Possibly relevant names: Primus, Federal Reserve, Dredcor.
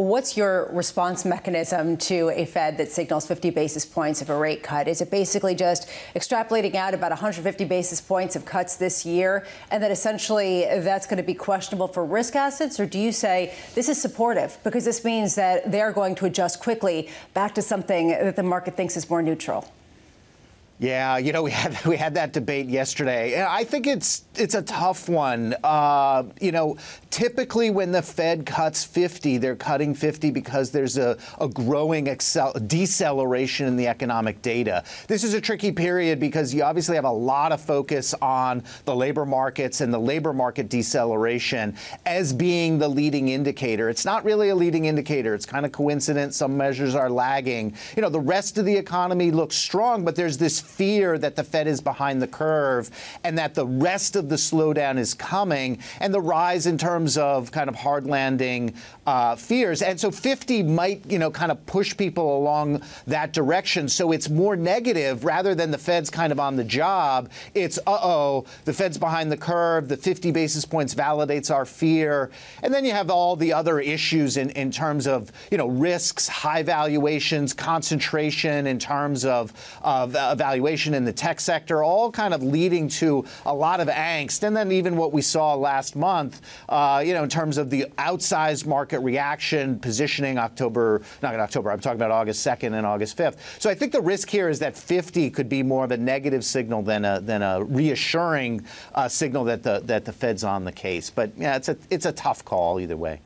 what's your response mechanism to a Fed that signals 50 basis points of a rate cut? Is it basically just extrapolating out about 150 basis points of cuts this year, and that essentially that's going to be questionable for risk assets? Or do you say this is supportive because this means that they're going to adjust quickly back to something that the market thinks is more neutral? Yeah, you know, we had that debate yesterday, and I think it's a tough one. You know, typically when the Fed cuts 50, they're cutting 50 because there's a growing deceleration in the economic data. This is a tricky period because you obviously have a lot of focus on the labor markets and the labor market deceleration as being the leading indicator. It's not really a leading indicator. It's kind of coincident. Some measures are lagging. You know, the rest of the economy looks strong, but there's this fear that the Fed is behind the curve and that the rest of the slowdown is coming, and the rise in terms of kind of hard landing fears. And so 50 might, you know, kind of push people along that direction. So it's more negative rather than the Fed's kind of on the job. It's, uh-oh, the Fed's behind the curve. The 50 basis points validates our fear. And then you have all the other issues in terms of, you know, risks, high valuations, concentration in terms of valuation in the tech sector, all kind of leading to a lot of angst. And then even what we saw last month, you know, in terms of the outsized market reaction, positioning I'm talking about August 2nd and August 5th. So I think the risk here is that 50 could be more of a negative signal than a reassuring signal that the Fed's on the case. But yeah, it's a tough call either way.